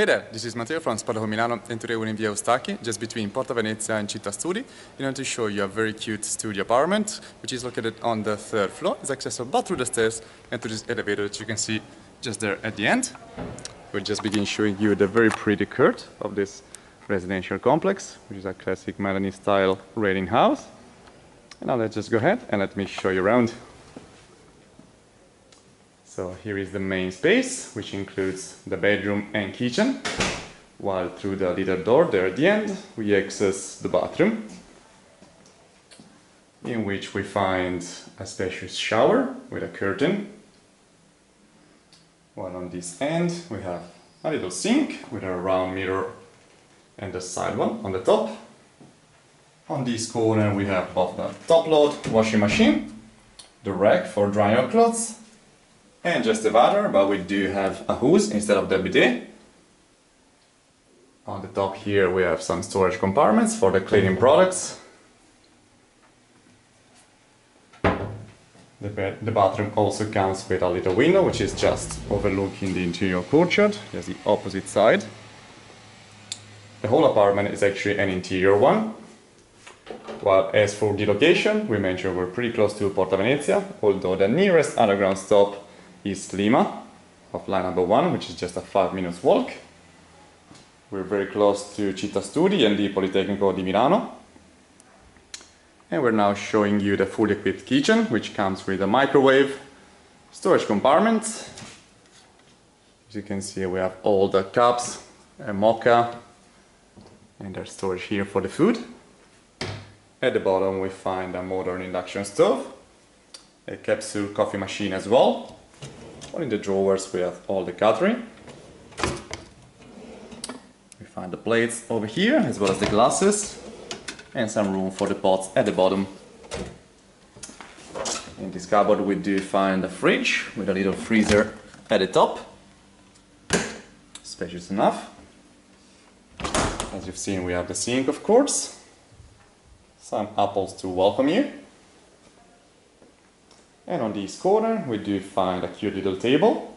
Hey there, this is Matteo from Spotahome Milano, and today we're in Via Eustachi, just between Porta Venezia and Città Studi, in order to show you a very cute studio apartment, which is located on the third floor. It's accessible both through the stairs and through this elevator that you can see just there at the end. We'll just begin showing you the very pretty court of this residential complex, which is a classic Milanese-style raiding house. And now let's just go ahead and let me show you around. So here is the main space, which includes the bedroom and kitchen, while through the little door there at the end we access the bathroom, in which we find a spacious shower with a curtain, while on this end we have a little sink with a round mirror and a side one on the top. On this corner we have both the top load washing machine, the rack for drying your clothes, and just a water, but we do have a hose instead of the bidet. On the top here we have some storage compartments for the cleaning products. The bathroom also comes with a little window, which is just overlooking the interior courtyard, just the opposite side. The whole apartment is actually an interior one. While as for the location, we mentioned we're pretty close to Porta Venezia, although the nearest underground stop is Lima, of line number 1, which is just a 5-minute walk. We're very close to Città Studi and the Politecnico di Milano. And we're now showing you the fully equipped kitchen, which comes with a microwave, storage compartment. As you can see, we have all the cups and mocha, and there's storage here for the food. At the bottom we find a modern induction stove, a capsule coffee machine as well. In the drawers we have all the cutlery. We find the plates over here as well as the glasses, and some room for the pots at the bottom. In this cupboard we do find a fridge with a little freezer at the top. Spacious enough. As you've seen, we have the sink, of course. Some apples to welcome you. And on this corner we do find a cute little table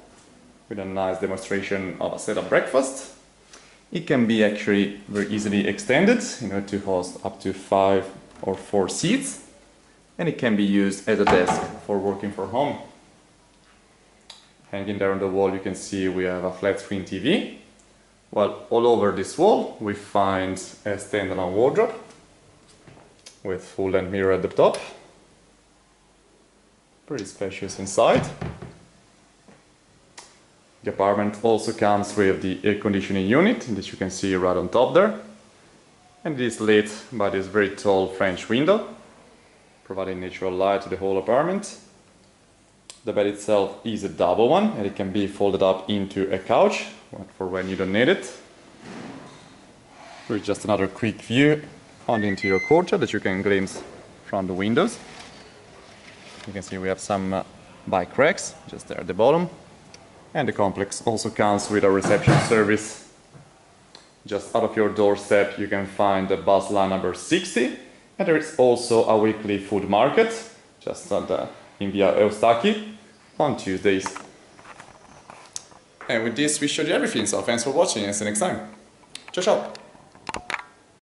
with a nice demonstration of a set of breakfast. It can be actually very easily extended in order to host up to 5 or 4 seats, and it can be used as a desk for working from home. Hanging there on the wall you can see we have a flat screen TV, while all over this wall we find a standalone wardrobe with full length mirror at the top. Pretty spacious inside. The apartment also comes with the air conditioning unit that you can see right on top there, and it is lit by this very tall French window, providing natural light to the whole apartment. The bed itself is a double one, and it can be folded up into a couch for when you don't need it. Here's just another quick view on the interior courtyard that you can glimpse from the windows. You can see we have some bike racks just there at the bottom, and the complex also comes with a reception service. Just out of your doorstep you can find the bus line number 60, and there is also a weekly food market just in Via Eustachi on Tuesdays. And with this we showed you everything, so thanks for watching and see you next time. Ciao ciao!